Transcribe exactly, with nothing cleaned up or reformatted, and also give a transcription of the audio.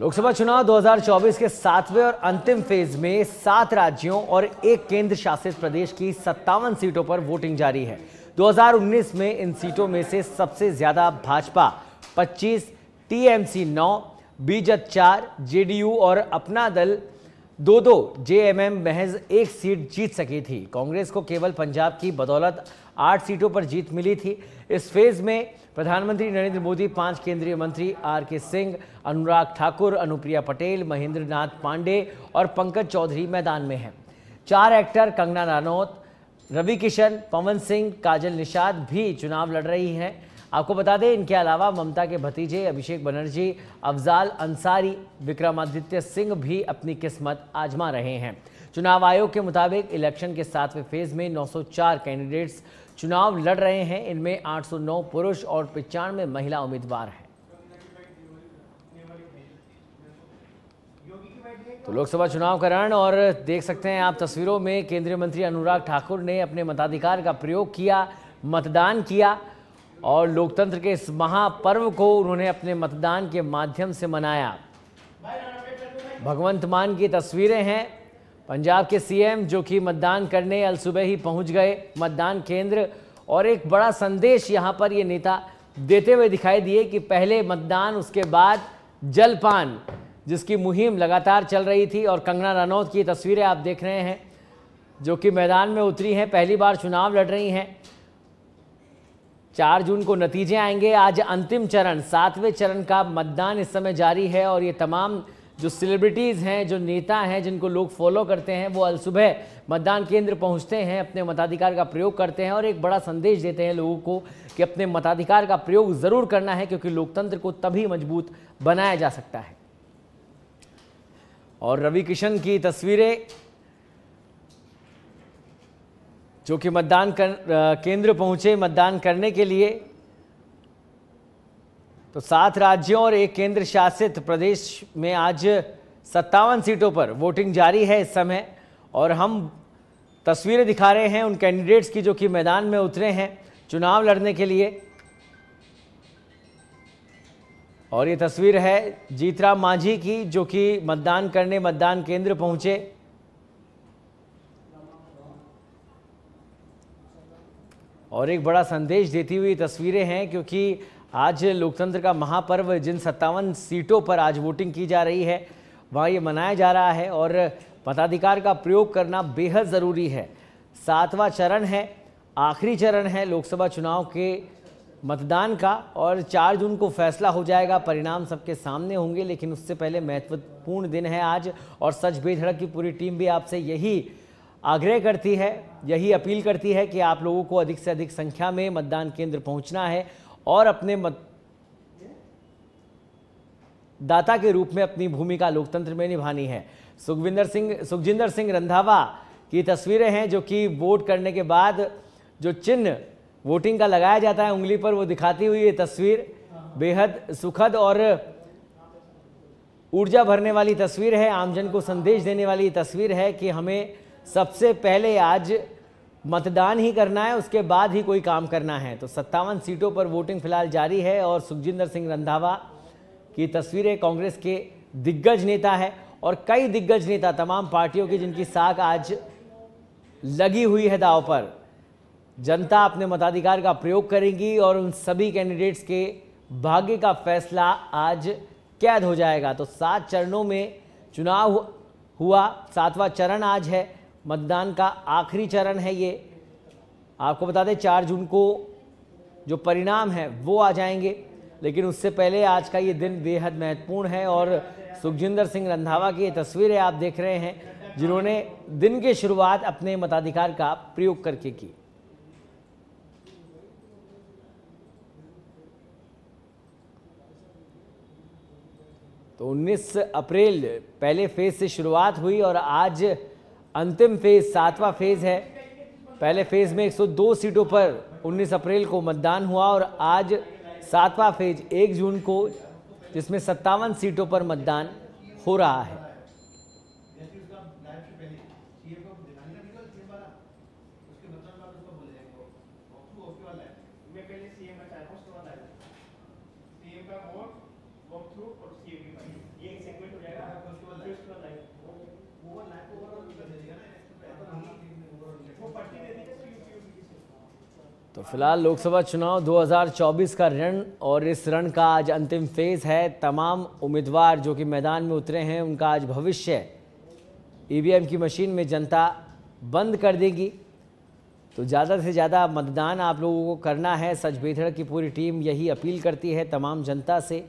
लोकसभा चुनाव दो हज़ार चौबीस के सातवें और अंतिम फेज में सात राज्यों और एक केंद्र शासित प्रदेश की सत्तावन सीटों पर वोटिंग जारी है। दो हज़ार उन्नीस में इन सीटों में से सबसे ज्यादा भाजपा पच्चीस, टीएमसी नौ, बीजत चार, जेडीयू और अपना दल दो दो जेएमएम महज एक सीट जीत सकी थी। कांग्रेस को केवल पंजाब की बदौलत आठ सीटों पर जीत मिली थी। इस फेज में प्रधानमंत्री नरेंद्र मोदी, पांच केंद्रीय मंत्री आर के सिंह, अनुराग ठाकुर, अनुप्रिया पटेल, महेंद्र नाथ पांडे और पंकज चौधरी मैदान में हैं। चार एक्टर कंगना रानौत, रवि किशन, पवन सिंह, काजल निषाद भी चुनाव लड़ रही हैं। आपको बता दें, इनके अलावा ममता के भतीजे अभिषेक बनर्जी, अफजाल अंसारी, विक्रमादित्य सिंह भी अपनी किस्मत आजमा रहे हैं। चुनाव आयोग के मुताबिक इलेक्शन के सातवें फेज में नौ सौ चार कैंडिडेट्स चुनाव लड़ रहे हैं। इनमें आठ सौ नौ पुरुष और पचानवे महिला उम्मीदवार हैं। तो लोकसभा चुनाव का रण और देख सकते हैं आप तस्वीरों में, केंद्रीय मंत्री अनुराग ठाकुर ने अपने मताधिकार का प्रयोग किया, मतदान किया और लोकतंत्र के इस महापर्व को उन्होंने अपने मतदान के माध्यम से मनाया। भगवंत मान की तस्वीरें हैं, पंजाब के सीएम जो कि मतदान करने अल सुबह ही पहुंच गए मतदान केंद्र और एक बड़ा संदेश यहां पर ये नेता देते हुए दिखाई दिए कि पहले मतदान उसके बाद जलपान, जिसकी मुहिम लगातार चल रही थी। और कंगना रानौत की तस्वीरें आप देख रहे हैं जो कि मैदान में उतरी हैं, पहली बार चुनाव लड़ रही हैं। चार जून को नतीजे आएंगे। आज अंतिम चरण, सातवें चरण का मतदान इस समय जारी है और ये तमाम जो सेलिब्रिटीज़ हैं, जो नेता हैं, जिनको लोग फॉलो करते हैं, वो अलसुबह मतदान केंद्र पहुंचते हैं, अपने मताधिकार का प्रयोग करते हैं और एक बड़ा संदेश देते हैं लोगों को कि अपने मताधिकार का प्रयोग ज़रूर करना है, क्योंकि लोकतंत्र को तभी मजबूत बनाया जा सकता है। और रवि किशन की तस्वीरें जो कि मतदान कर, केंद्र पहुंचे मतदान करने के लिए। तो सात राज्यों और एक केंद्र शासित प्रदेश में आज सत्तावन सीटों पर वोटिंग जारी है इस समय, और हम तस्वीरें दिखा रहे हैं उन कैंडिडेट्स की जो कि मैदान में उतरे हैं चुनाव लड़ने के लिए। और ये तस्वीर है जीत राम मांझी की जो कि मतदान करने मतदान केंद्र पहुंचे। और एक बड़ा संदेश देती हुई तस्वीरें हैं, क्योंकि आज लोकतंत्र का महापर्व जिन सत्तावन सीटों पर आज वोटिंग की जा रही है वहाँ ये मनाया जा रहा है और मताधिकार का प्रयोग करना बेहद ज़रूरी है। सातवां चरण है, आखिरी चरण है लोकसभा चुनाव के मतदान का और चार जून को फैसला हो जाएगा, परिणाम सबके सामने होंगे, लेकिन उससे पहले महत्वपूर्ण दिन है आज। और सच बेधड़क की पूरी टीम भी आपसे यही आग्रह करती है, यही अपील करती है कि आप लोगों को अधिक से अधिक संख्या में मतदान केंद्र पहुँचना है और अपने मतदाता के रूप में अपनी भूमिका लोकतंत्र में निभानी है। सुखविंदर सिंह सुखजिंदर सिंह रंधावा की तस्वीरें हैं जो कि वोट करने के बाद जो चिन्ह वोटिंग का लगाया जाता है उंगली पर, वो दिखाती हुई ये तस्वीर बेहद सुखद और ऊर्जा भरने वाली तस्वीर है। आमजन को संदेश देने वाली तस्वीर है कि हमें सबसे पहले आज मतदान ही करना है, उसके बाद ही कोई काम करना है। तो सत्तावन सीटों पर वोटिंग फिलहाल जारी है और सुखजिंदर सिंह रंधावा की तस्वीरें, कांग्रेस के दिग्गज नेता है और कई दिग्गज नेता तमाम पार्टियों की जिनकी साख आज लगी हुई है दांव पर। जनता अपने मताधिकार का प्रयोग करेगी और उन सभी कैंडिडेट्स के भाग्य का फैसला आज कैद हो जाएगा। तो सात चरणों में चुनाव हुआ, सातवां चरण आज है, मतदान का आखिरी चरण है ये। आपको बता दें, चार जून को जो परिणाम है वो आ जाएंगे, लेकिन उससे पहले आज का ये दिन बेहद महत्वपूर्ण है। और सुखजिंदर सिंह रंधावा की ये तस्वीरें आप देख रहे हैं जिन्होंने दिन की शुरुआत अपने मताधिकार का प्रयोग करके की। तो उन्नीस अप्रैल पहले फेज से शुरुआत हुई और आज अंतिम फेज, सातवां फेज है। पहले फेज में एक सौ दो सीटों पर उन्नीस अप्रैल को मतदान हुआ और आज सातवां फेज एक जून को, जिसमें सत्तावन सीटों पर मतदान हो रहा है। तो फिलहाल लोकसभा चुनाव दो हज़ार चौबीस का रण और इस रण का आज अंतिम फेज है। तमाम उम्मीदवार जो कि मैदान में उतरे हैं उनका आज भविष्य ई वी एम की मशीन में जनता बंद कर देगी। तो ज़्यादा से ज़्यादा मतदान आप लोगों को करना है। सच बेधड़क की पूरी टीम यही अपील करती है तमाम जनता से।